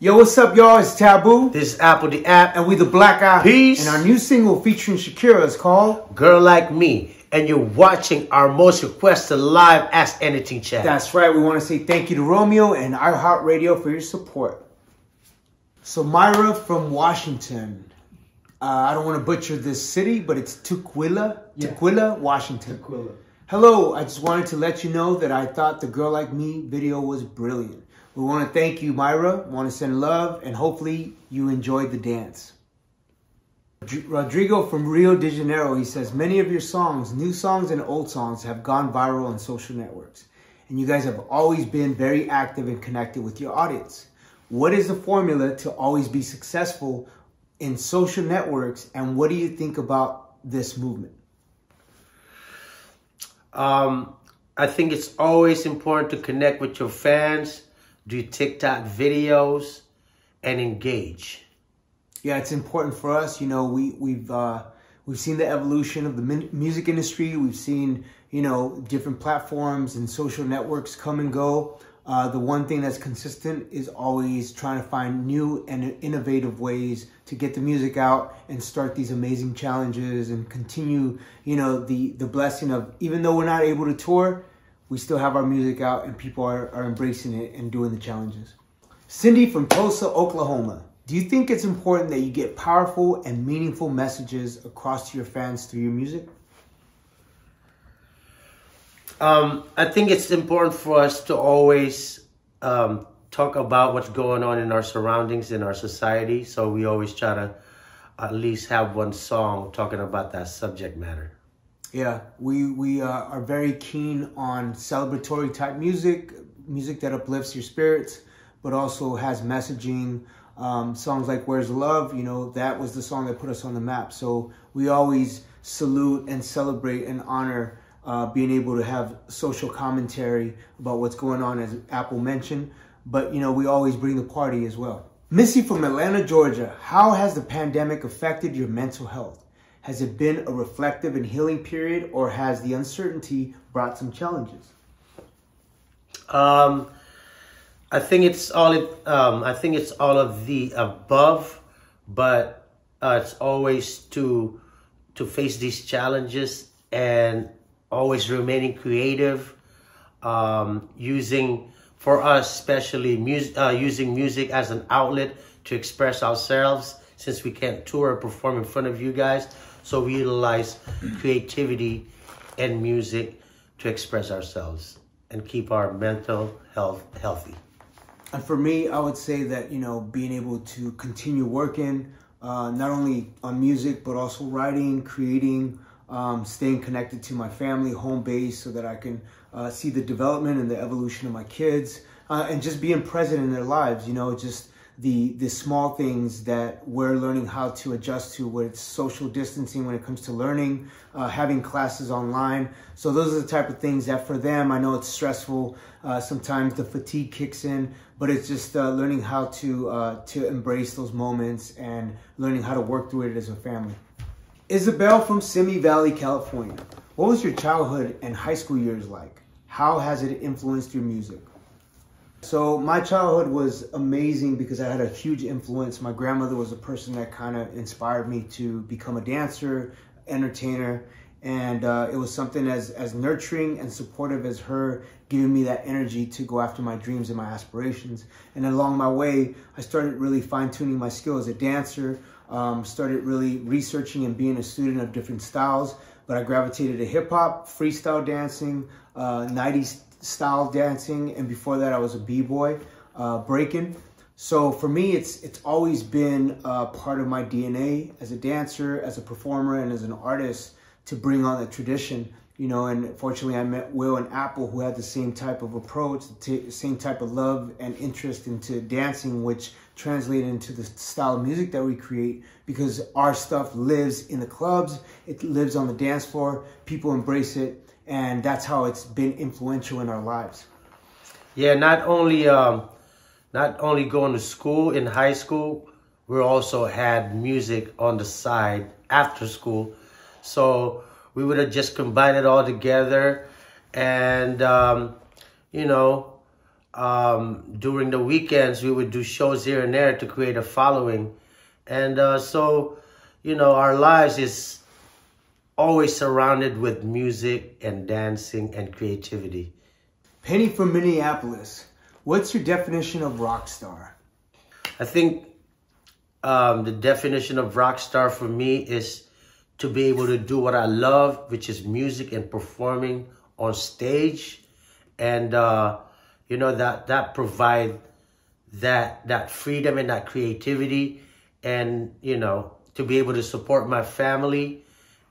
Yo, what's up, y'all? It's Taboo. This is Apple the App. And we the Black Eyed Peas. And our new single featuring Shakira is called Girl Like Me. And you're watching our most requested live Ask Anything chat. That's right. We want to say thank you to Romeo and iHeartRadio for your support. So Myra from Washington. I don't want to butcher this city, but it's Tukwila. Yeah. Tukwila, Washington. Tukwila. Hello. I just wanted to let you know that I thought the Girl Like Me video was brilliant. We want to thank you, Myra. We want to send love, and hopefully you enjoyed the dance. Rodrigo from Rio de Janeiro, he says, many of your songs, new songs and old songs, have gone viral on social networks. And you guys have always been very active and connected with your audience. What is the formula to always be successful in social networks, and what do you think about this movement? I think it's always important to connect with your fans. Do TikTok videos and engage. Yeah, it's important for us. You know, we've seen the evolution of the music industry. We've seen, you know, different platforms and social networks come and go. The one thing that's consistent is always trying to find new and innovative ways to get the music out and start these amazing challenges and continue, you know, the blessing of, even though we're not able to tour, we still have our music out and people are embracing it and doing the challenges. Cindy from Tulsa, Oklahoma. Do you think it's important that you get powerful and meaningful messages across to your fans through your music? I think it's important for us to always talk about what's going on in our surroundings, in our society. So we always try to at least have one song talking about that subject matter. Yeah, we are very keen on celebratory type music, music that uplifts your spirits, but also has messaging. Songs like Where's Love, you know, that was the song that put us on the map. So we always salute and celebrate and honor being able to have social commentary about what's going on, as Apple mentioned. But, you know, we always bring the party as well. Missy from Atlanta, Georgia. How has the pandemic affected your mental health? Has it been a reflective and healing period, or has the uncertainty brought some challenges? I think it's all of the above, but it's always to face these challenges and always remaining creative, using, for us especially, using music as an outlet to express ourselves, since we can't tour or perform in front of you guys. So we utilize creativity and music to express ourselves and keep our mental health healthy. And for me, I would say that, you know, being able to continue working, not only on music, but also writing, creating, staying connected to my family, home base, so that I can see the development and the evolution of my kids, and just being present in their lives, you know, just the small things that we're learning how to adjust to, whether it's social distancing when it comes to learning, having classes online. So those are the type of things that for them, I know it's stressful. Sometimes the fatigue kicks in, but it's just learning how to embrace those moments and learning how to work through it as a family. Isabel from Simi Valley, California. What was your childhood and high school years like? How has it influenced your music? So my childhood was amazing because I had a huge influence. My grandmother was a person that kind of inspired me to become a dancer, entertainer, and it was something as nurturing and supportive as her giving me that energy to go after my dreams and my aspirations. And along my way, I started really fine-tuning my skill as a dancer, started really researching and being a student of different styles, but I gravitated to hip-hop, freestyle dancing, 90s style dancing, and before that I was a b-boy, breaking. So for me, it's always been part of my DNA as a dancer, as a performer, and as an artist to bring on the tradition, you know. And fortunately, I met Will and Apple, who had the same type of approach, the same type of love and interest into dancing, which translated into the style of music that we create, because our stuff lives in the clubs, it lives on the dance floor, people embrace it. And that's how it's been influential in our lives. Yeah, not only going to school in high school, we also had music on the side after school. So we would have just combined it all together. And, you know, During the weekends, we would do shows here and there to create a following. And so, you know, our lives is always surrounded with music and dancing and creativity. Penny from Minneapolis, what's your definition of rock star? I think the definition of rock star for me is to be able to do what I love, which is music and performing on stage. And, you know, that provide that freedom and that creativity, and, you know, to be able to support my family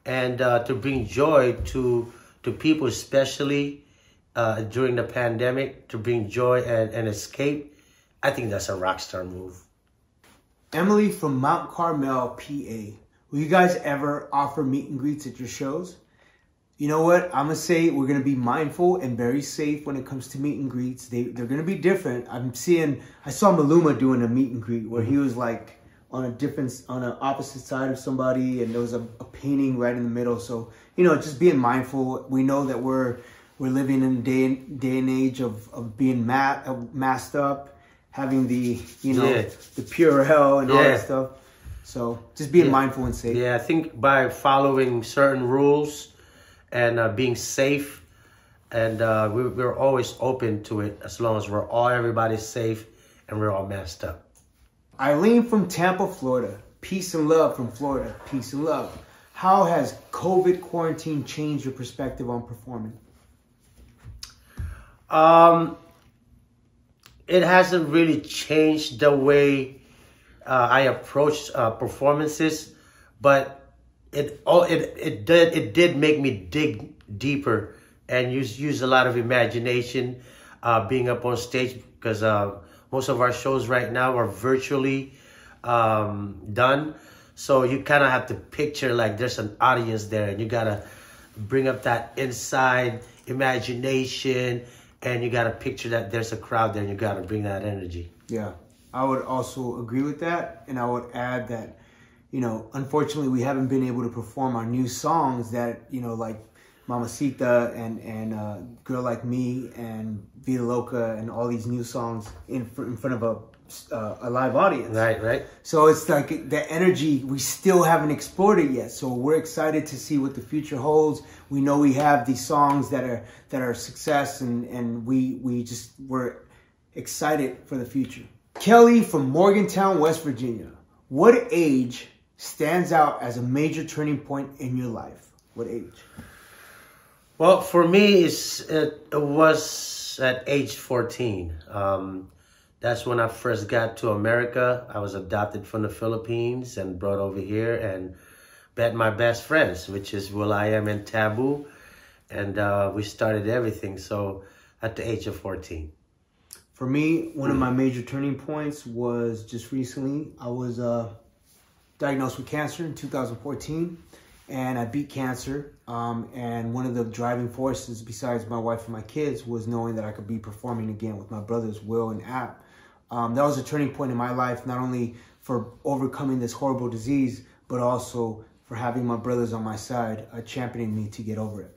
and to bring joy to people, especially during the pandemic, to bring joy and escape. I think that's a rock star move. Emily from Mount Carmel, PA. Will you guys ever offer meet and greets at your shows? You know what? I'm going to say we're going to be mindful and very safe when it comes to meet and greets. They're going to be different. I saw Maluma doing a meet and greet where he was like on an opposite side of somebody, and there was a painting right in the middle. So, you know, just being mindful. We know that we're living in day and age of being masked up, having the, you know, the Purell and all that stuff. So just being mindful and safe. Yeah, I think by following certain rules and being safe, and we're always open to it as long as everybody's safe and we're all masked up. Eileen from Tampa, Florida. Peace and love from Florida. Peace and love. How has COVID quarantine changed your perspective on performing? It hasn't really changed the way I approach performances, but it did make me dig deeper and use a lot of imagination being up on stage, because most of our shows right now are virtually done. So you kind of have to picture like there's an audience there, and you gotta bring up that inside imagination, and you gotta picture that there's a crowd there, and you gotta bring that energy. Yeah. I would also agree with that, and I would add that, you know, unfortunately we haven't been able to perform our new songs that, you know, like Mamacita and Girl Like Me and Vida Loca and all these new songs in front of a live audience. Right. So it's like the energy, we still haven't explored it yet. So we're excited to see what the future holds. We know we have these songs that are success, and we're excited for the future. Kelly from Morgantown, West Virginia. What age stands out as a major turning point in your life? What age? Well, for me, it was at age 14. That's when I first got to America. I was adopted from the Philippines and brought over here, and met my best friends, which is will.i.am and Taboo. And we started everything, so at the age of 14. For me, one of my major turning points was just recently. I was diagnosed with cancer in 2014, and I beat cancer. And one of the driving forces, besides my wife and my kids, was knowing that I could be performing again with my brothers, Will and App. That was a turning point in my life, not only for overcoming this horrible disease, but also for having my brothers on my side, championing me to get over it.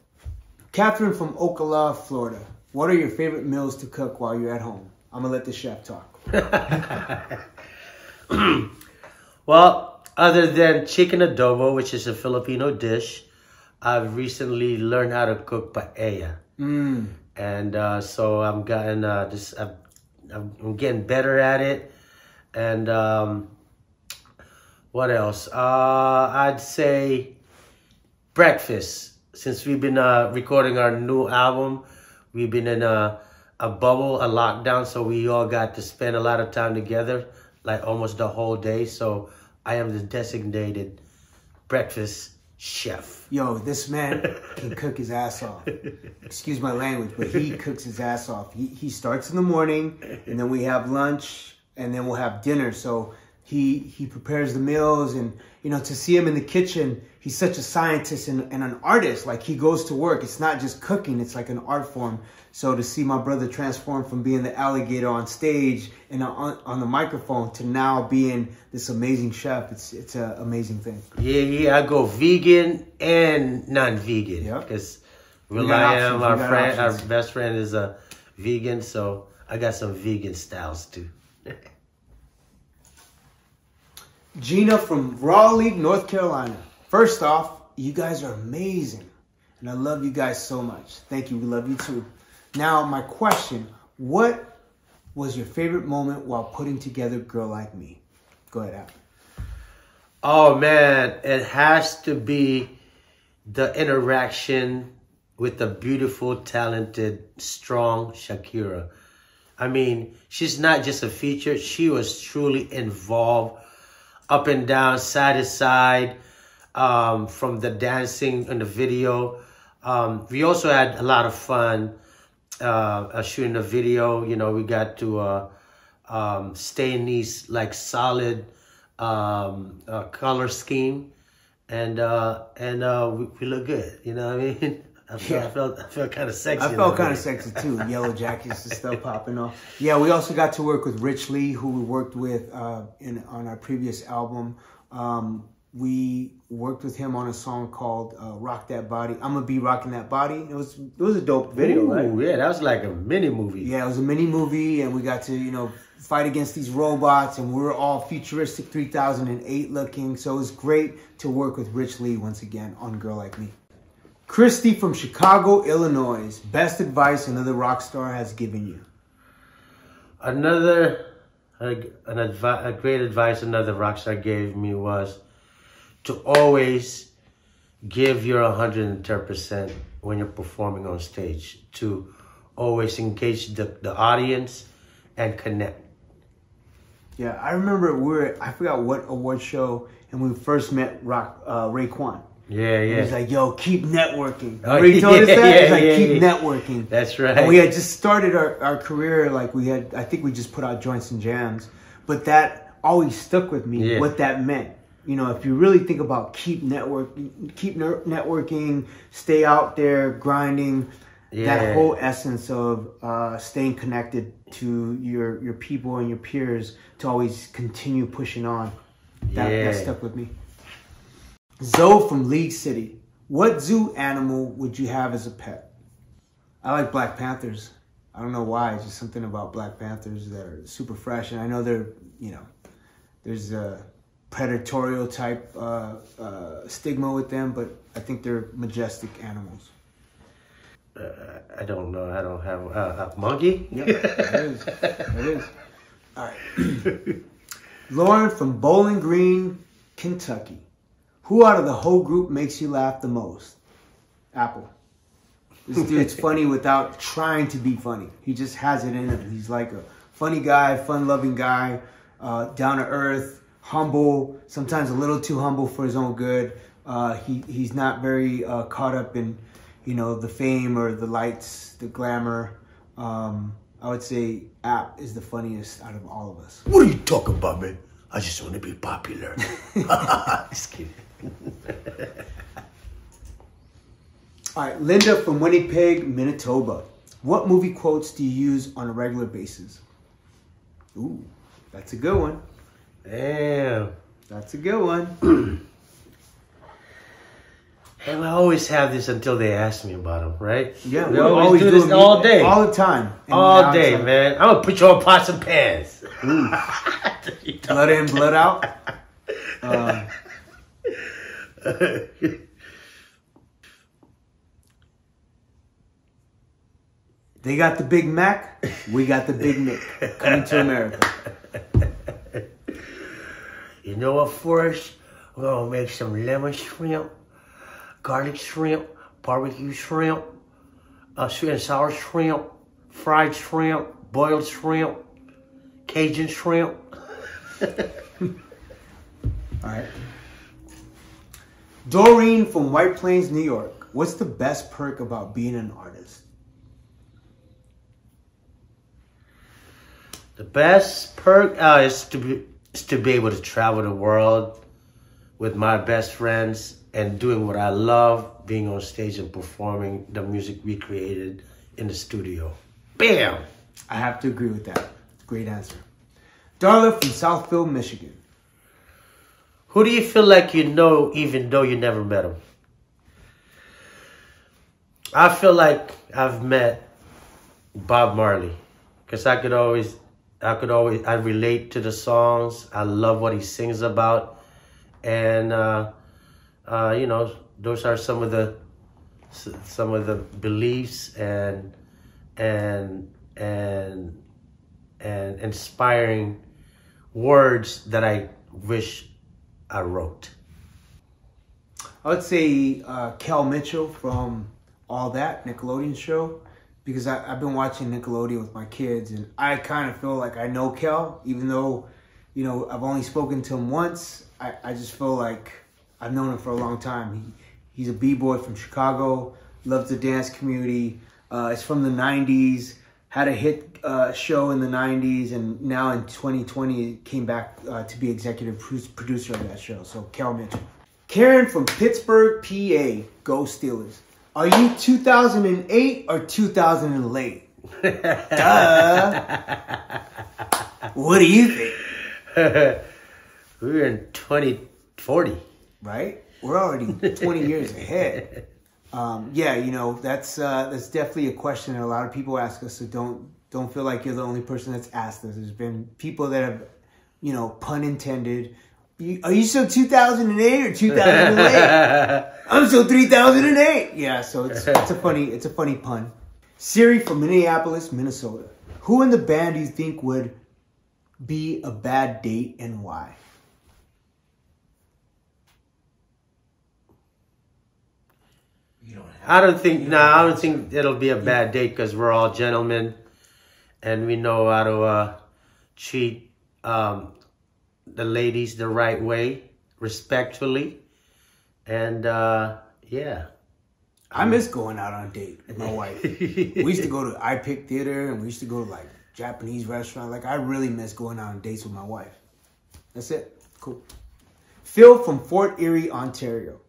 Catherine from Ocala, Florida. What are your favorite meals to cook while you're at home? I'm going to let the chef talk. Well, other than chicken adobo, which is a Filipino dish, I've recently learned how to cook paella. And so I'm getting better at it. And what else? I'd say breakfast. Since we've been recording our new album, we've been in a bubble, a lockdown, so we all got to spend a lot of time together, like almost the whole day. So I am the designated breakfast chef. Yo, this man can cook his ass off. Excuse my language, but he cooks his ass off. He starts in the morning, and then we have lunch, and then we'll have dinner. So he prepares the meals, and, you know, to see him in the kitchen, he's such a scientist and an artist. Like, he goes to work. It's not just cooking. It's like an art form. So to see my brother transform from being the alligator on stage and on the microphone to now being this amazing chef, it's an amazing thing. Yeah, I go vegan and non-vegan. Because our best friend is a vegan, so I got some vegan styles too. Gina from Raleigh, North Carolina. First off, you guys are amazing. And I love you guys so much. Thank you. We love you too. Now, my question. What was your favorite moment while putting together Girl Like Me? Go ahead, Al. Oh, man. It has to be the interaction with the beautiful, talented, strong Shakira. I mean, she's not just a feature. She was truly involved up and down, side to side, from the dancing in the video. We also had a lot of fun shooting the video. You know, we got to stay in these like solid color scheme, and we look good. You know what I mean? I felt kind of sexy. I felt kind of sexy too. Yellow jackets and stuff popping off. Yeah, we also got to work with Rich Lee, who we worked with on our previous album. We worked with him on a song called Rock That Body. I'm Gonna Be Rocking That Body. It was a dope video, right? Yeah, that was like a mini movie. Yeah, it was a mini movie, and we got to, you know, fight against these robots, and we were all futuristic 3008 looking. So it was great to work with Rich Lee once again on Girl Like Me. Christy from Chicago, Illinois. Best advice another rock star has given you. Great advice another rock star gave me was to always give your 110% when you're performing on stage, to always engage the audience and connect. Yeah, I remember I forgot what award show, and we first met Raekwon. Yeah, yeah. He's like, yo, keep networking. Oh, you told us that? Yeah, he's like, keep networking. That's right. And we had just started our career, like we had, I think we just put out Joints and Jams, but that always stuck with me, what that meant. You know, if you really think about keep networking, stay out there grinding, that whole essence of staying connected to your people and your peers to always continue pushing on. That stuck with me. Zoe from League City. What zoo animal would you have as a pet? I like Black Panthers. I don't know why. It's just something about Black Panthers that are super fresh. And I know they're, you know, there's a predatorial type stigma with them, but I think they're majestic animals. I don't know. I don't have a monkey. Yep, it is. All right. Lauren from Bowling Green, Kentucky. Who out of the whole group makes you laugh the most? Apple. This dude's funny without trying to be funny. He just has it in him. He's like a funny guy, fun-loving guy, down to earth. Humble, sometimes a little too humble for his own good. He's not very caught up in, you know, the fame or the lights, the glamour. I would say App is the funniest out of all of us. What are you talking about, man? I just want to be popular. Just kidding. All right, Linda from Winnipeg, Manitoba. What movie quotes do you use on a regular basis? Ooh, that's a good one. Damn. That's a good one. And I always have this until they ask me about them, right? Yeah, we always do this all day. All the time. All day, man. I'm going to put you on pots and pans. Blood in, blood out. They got the Big Mac. We got the Big Nick. Coming to America. You know what, Forrest? We're going to make some lemon shrimp, garlic shrimp, barbecue shrimp, sweet and sour shrimp, fried shrimp, boiled shrimp, Cajun shrimp. All right. Doreen from White Plains, New York. What's the best perk about being an artist? The best perk is to be able to travel the world with my best friends and doing what I love, being on stage and performing the music we created in the studio. Bam! I have to agree with that. Great answer. Darla from Southfield, Michigan. Who do you feel like you know even though you never met him? I feel like I've met Bob Marley. because I relate to the songs. I love what he sings about, and you know, those are some of the beliefs and inspiring words that I wish I wrote. I would say Kel Mitchell from All That Nickelodeon show, because I've been watching Nickelodeon with my kids, and I kind of feel like I know Kel, even though, you know, I've only spoken to him once. I just feel like I've known him for a long time. He's a b-boy from Chicago, loves the dance community. It's from the 90s, had a hit show in the 90s, and now in 2020 came back to be executive producer of that show. So Kel Mitchell. Karen from Pittsburgh, PA. Go Steelers. Are you 2008 or 2008? Duh. What do you think? We're in 2040. Right? We're already 20 years ahead. Yeah, you know, that's definitely a question that a lot of people ask us, so don't feel like you're the only person that's asked us. There's been people that have, you know, pun intended, are you still 2008 or 2008? I'm still 3008. Yeah, so it's a funny pun. Siri from Minneapolis, Minnesota. Who in the band do you think would be a bad date and why? I don't think it'll be a bad date, because we're all gentlemen and we know how to treat the ladies the right way, respectfully. And yeah. I miss going out on a date with my wife. We used to go to I Pick Theater, and we used to go to like Japanese restaurant. Like, I really miss going out on dates with my wife. That's it. Cool. Phil from Fort Erie, Ontario.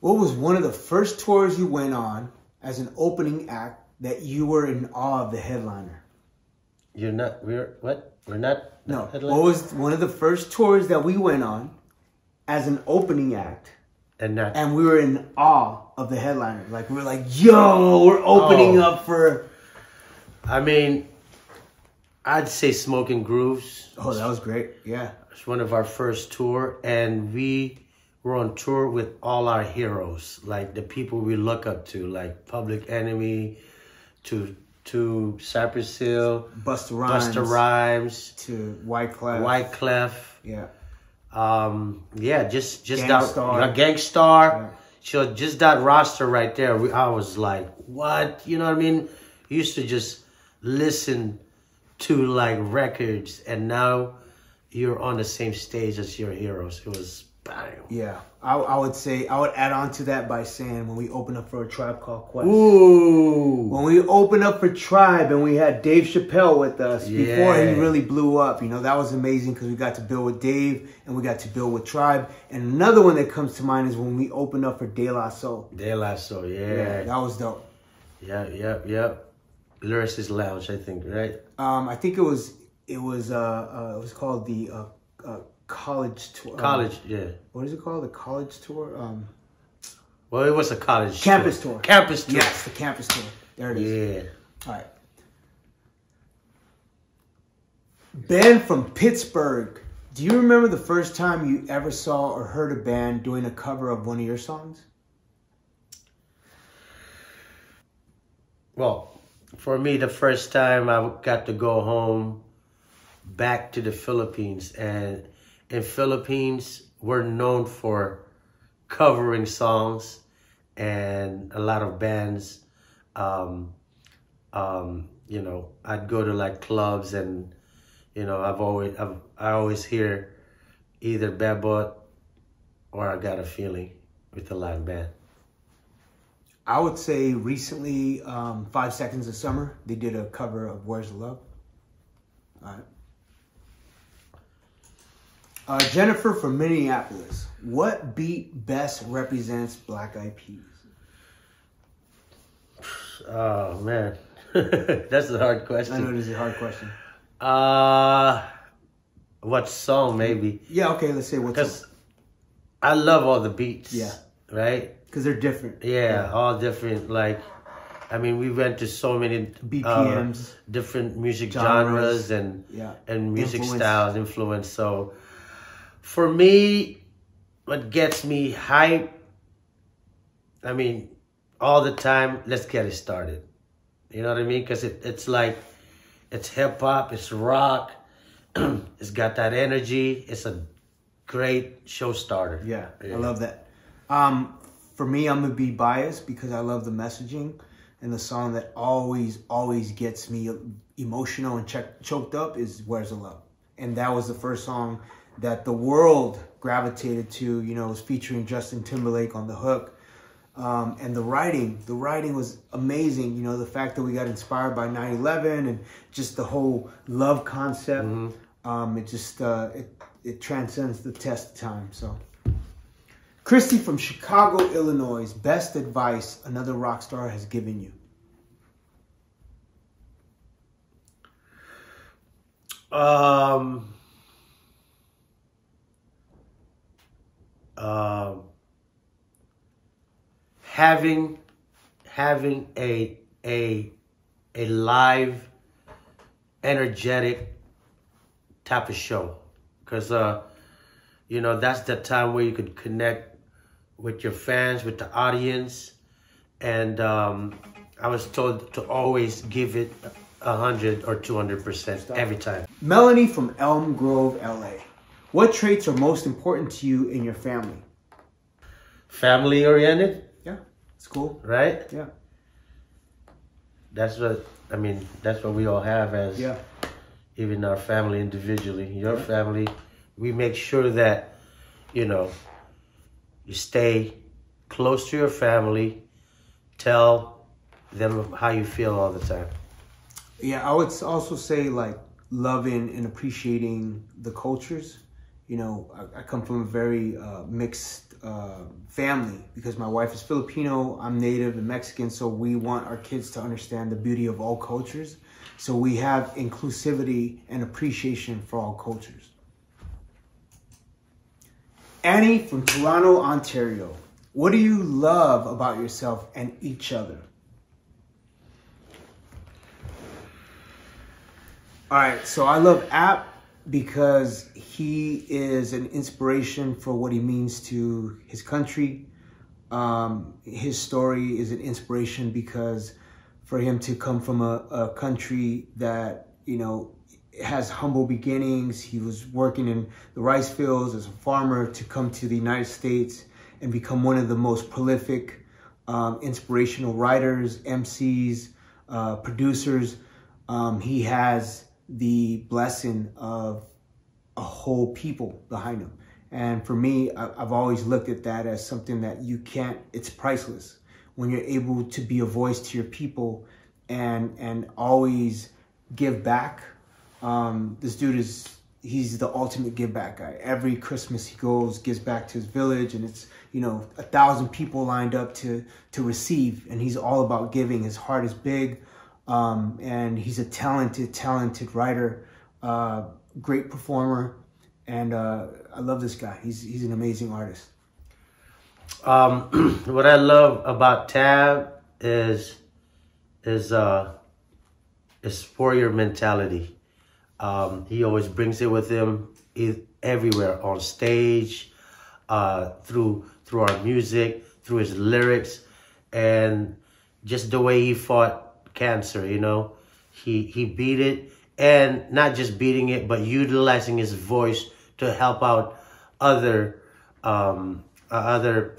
What was one of the first tours you went on as an opening act that you were in awe of the headliner? What was one of the first tours that we went on as an opening act? And we were in awe of the headliner. Like, we were like, yo, we're opening up for... I mean, I'd say Smoking Grooves. Oh, that was great. Yeah. It's one of our first tour, and we... We're on tour with all our heroes, like the people we look up to, like Public Enemy, to Cypress Hill, Busta Rhymes, to Wyclef. Yeah, yeah, just Gang Starr. Yeah. So just that roster right there. I was like, what? You know what I mean? I used to just listen to like records, and now you're on the same stage as your heroes. It was. Yeah, I would say, I would add on to that by saying when we opened up for A Tribe Called Quest. Ooh. When we opened up for Tribe and we had Dave Chappelle with us before he really blew up. You know, that was amazing because we got to build with Dave and we got to build with Tribe. And another one that comes to mind is when we opened up for De La Soul. De La Soul, yeah. That was dope. Yeah. Lyricist Lounge, I think, right? I think it was called the... college tour. What is it called? The college tour? Well, it was a college campus tour. Campus tour. Yes, the campus tour. There it is. Yeah. All right. Ben from Pittsburgh. Do you remember the first time you ever saw or heard a band doing a cover of one of your songs? Well, for me, the first time I got to go home back to the Philippines, and in Philippines, we're known for covering songs, and a lot of bands, you know, I'd go to like clubs, and, you know, I always hear either Bad Boy or I Got a Feeling with a live band. I would say recently, 5 Seconds of Summer, they did a cover of Where's the Love. All right. Jennifer from Minneapolis. What beat best represents Black Eyed Peas? Oh, man. That's a hard question. I know this is a hard question. What song, maybe? Yeah, okay, let's say what song. Because I love all the beats. Yeah. Right? Because they're different. Yeah, all different. Like, I mean, we went to so many BPMs, different music genres and music styles, influence. So for me, what gets me hype, I mean, all the time, let's get it started. You know what I mean? Because it's like, it's hip hop, it's rock, it's got that energy. It's a great show starter. Yeah, yeah. I love that. For me, I'm gonna be biased because I love the messaging, and the song that always gets me emotional and choked up is "Where's the Love," and that was the first song that the world gravitated to. You know, it was featuring Justin Timberlake on the hook, and the writing was amazing. You know, the fact that we got inspired by 9/11 and just the whole love concept, it just it transcends the test of time. So. Christy from Chicago, Illinois, best advice another rock star has given you? Having a live, energetic type of show, because you know, that's the time where you could connect with your fans, with the audience. And I was told to always give it 100 or 200% every time. Melanie from Elm Grove, LA. What traits are most important to you in your family? Family oriented? Yeah, it's cool. Right? Yeah. That's what, I mean, that's what we all have as, even our family individually. Your family, we make sure that, you know, you stay close to your family. Tell them how you feel all the time. Yeah, I would also say, like, loving and appreciating the cultures. You know, I come from a very mixed family because my wife is Filipino, I'm Native and Mexican, so we want our kids to understand the beauty of all cultures. So we have inclusivity and appreciation for all cultures. Annie from Toronto, Ontario. What do you love about yourself and each other? All right, so I love App because he is an inspiration for what he means to his country. His story is an inspiration because for him to come from a country that, you know, has humble beginnings. He was working in the rice fields as a farmer to come to the United States and become one of the most prolific, inspirational writers, MCs, producers. He has the blessing of a whole people behind him. And for me, I've always looked at that as something that you can't, it's priceless. When you're able to be a voice to your people and always give back. This dude he's the ultimate give back guy. Every Christmas he gives back to his village, and it's, you know, 1,000 people lined up to receive, and he's all about giving. His heart is big, and he's a talented writer, great performer, and I love this guy. He's an amazing artist. What I love about Tab is warrior mentality. He always brings it with him everywhere, on stage, through our music, through his lyrics, and just the way he fought cancer. You know, he beat it, and not just beating it, but utilizing his voice to help out other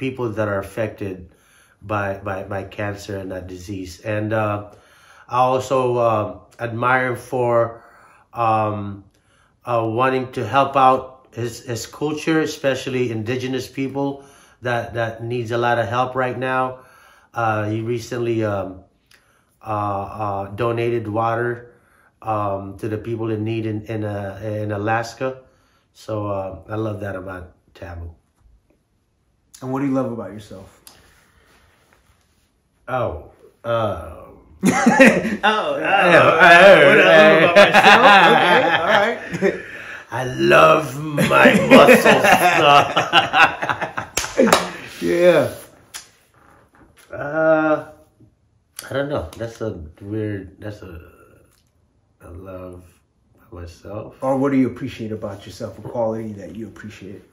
people that are affected by cancer and that disease. And I also admire him for wanting to help out his culture, especially indigenous people that needs a lot of help right now. He recently donated water to the people in need in Alaska. So I love that about Taboo. And what do you love about yourself? I love about myself. Okay, all right. I love my muscles. Yeah. I don't know. That's a weird, that's a love by myself. Or what do you appreciate about yourself? A quality that you appreciate?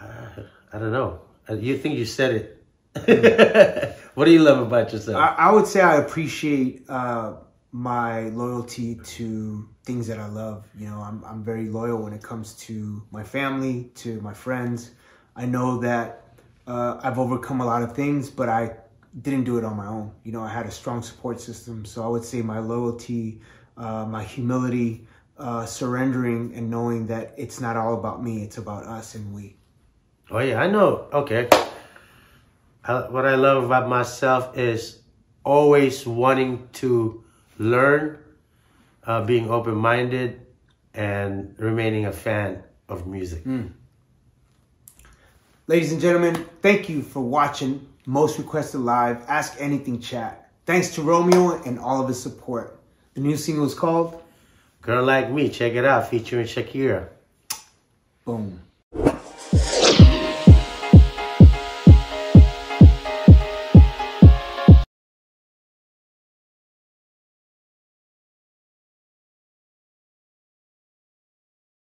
I don't know. You think you said it. What do you love about yourself? I would say I appreciate my loyalty to things that I love. You know, I'm very loyal when it comes to my family, to my friends. I know that I've overcome a lot of things, but I didn't do it on my own. You know, I had a strong support system. So I would say my loyalty, my humility, surrendering and knowing that it's not all about me, it's about us and we. Oh yeah, I know. Okay. What I love about myself is always wanting to learn, being open-minded, and remaining a fan of music. Mm. Ladies and gentlemen, thank you for watching Most Requested Live Ask Anything Chat. Thanks to Romeo and all of his support. The new single is called Girl Like Me. Check it out, featuring Shakira. Boom.